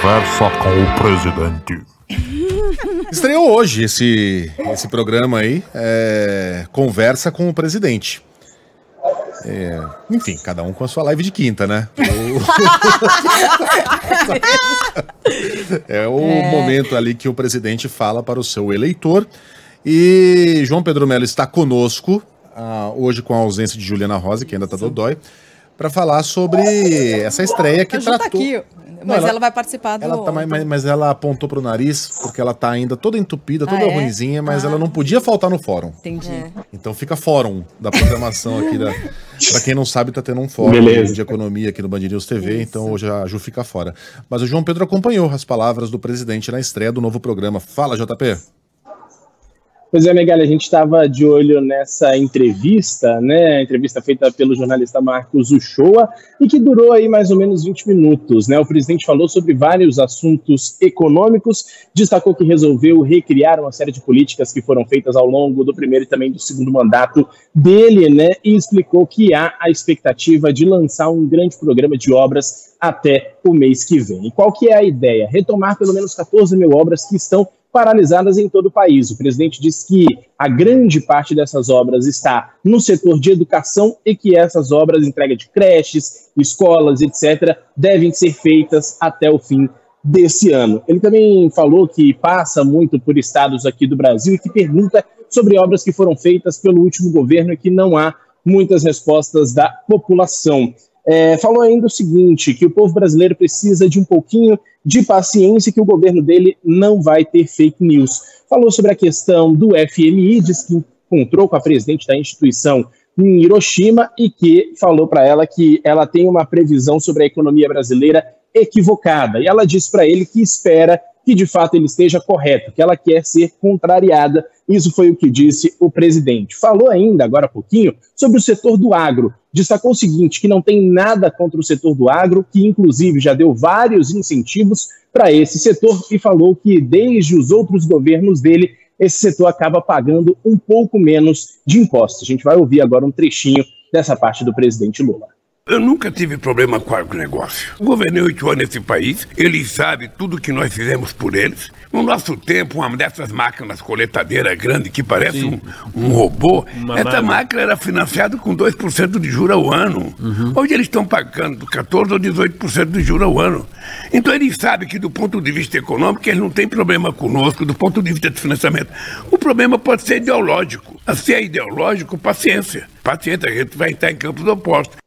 Conversa com o Presidente. Estreou hoje esse programa aí, Conversa com o Presidente. Enfim, cada um com a sua live de quinta, né? É o momento ali que o presidente fala para o seu eleitor. E João Pedro Melo está conosco, hoje com a ausência de Juliana Rosa, que ainda está dodói, para falar sobre essa estreia que tratou... Tá aqui. Mas ela vai participar do... Ela tá, mas ela apontou pro nariz, porque ela tá ainda toda entupida, toda ruinzinha, mas ela não podia faltar no fórum. Entendi. Então fica fórum da programação aqui. Pra quem não sabe, tá tendo um fórum de economia aqui no BandNews TV, então hoje a Ju fica fora. Mas o João Pedro acompanhou as palavras do presidente na estreia do novo programa. Fala, JP. Pois é, Megali, a gente estava de olho nessa entrevista, né? A entrevista feita pelo jornalista Marcos Uchoa e que durou aí mais ou menos 20 minutos, né? O presidente falou sobre vários assuntos econômicos, destacou que resolveu recriar uma série de políticas que foram feitas ao longo do primeiro e também do segundo mandato dele, né? E explicou que há a expectativa de lançar um grande programa de obras até o mês que vem. E qual que é a ideia? Retomar pelo menos 14 mil obras que estão paralisadas em todo o país. O presidente diz que a grande parte dessas obras está no setor de educação e que essas obras, entrega de creches, escolas, etc., devem ser feitas até o fim desse ano. Ele também falou que passa muito por estados aqui do Brasil e que pergunta sobre obras que foram feitas pelo último governo e que não há muitas respostas da população. Falou ainda o seguinte, que o povo brasileiro precisa de um pouquinho de paciência e que o governo dele não vai ter fake news. Falou sobre a questão do FMI, diz que encontrou com a presidente da instituição em Hiroshima e que falou para ela que ela tem uma previsão sobre a economia brasileira equivocada. E ela disse para ele que espera que de fato ele esteja correto, que ela quer ser contrariada. Isso foi o que disse o presidente. Falou ainda, agora há pouquinho, sobre o setor do agro. Destacou o seguinte, que não tem nada contra o setor do agro, que inclusive já deu vários incentivos para esse setor e falou que desde os outros governos dele, esse setor acaba pagando um pouco menos de impostos. A gente vai ouvir agora um trechinho dessa parte do presidente Lula. Eu nunca tive problema com o agronegócio. Governei 8 anos nesse país, eles sabem tudo que nós fizemos por eles. No nosso tempo, uma dessas máquinas coletadeiras grande que parece um robô, essa máquina era financiada com 2% de juros ao ano. Hoje eles estão pagando 14% ou 18% de juros ao ano. Então eles sabem que do ponto de vista econômico, eles não têm problema conosco, do ponto de vista de financiamento. O problema pode ser ideológico. Se é ideológico, paciência. Paciência, a gente vai estar em campos opostos.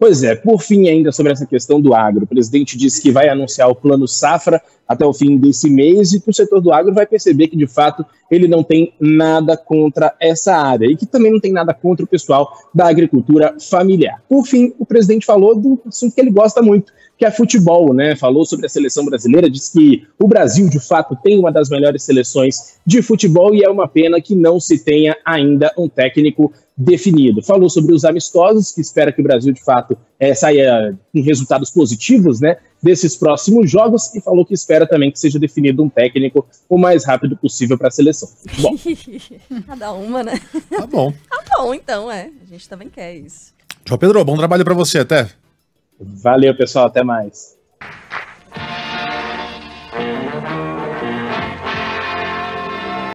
Pois é, por fim ainda sobre essa questão do agro, o presidente disse que vai anunciar o plano safra até o fim desse mês e que o setor do agro vai perceber que de fato ele não tem nada contra essa área e que também não tem nada contra o pessoal da agricultura familiar. Por fim, o presidente falou do assunto que ele gosta muito, que é futebol, né? Falou sobre a seleção brasileira, disse que o Brasil de fato tem uma das melhores seleções de futebol e é uma pena que não se tenha ainda um técnico definido. Falou sobre os amistosos, que espera que o Brasil, de fato, saia com resultados positivos, né, desses próximos jogos, e falou que espera também que seja definido um técnico o mais rápido possível para a seleção. Bom. Cada uma, né? Tá bom. Tá bom, então, a gente também quer isso. João Pedro, bom trabalho para você, até. Valeu, pessoal, até mais.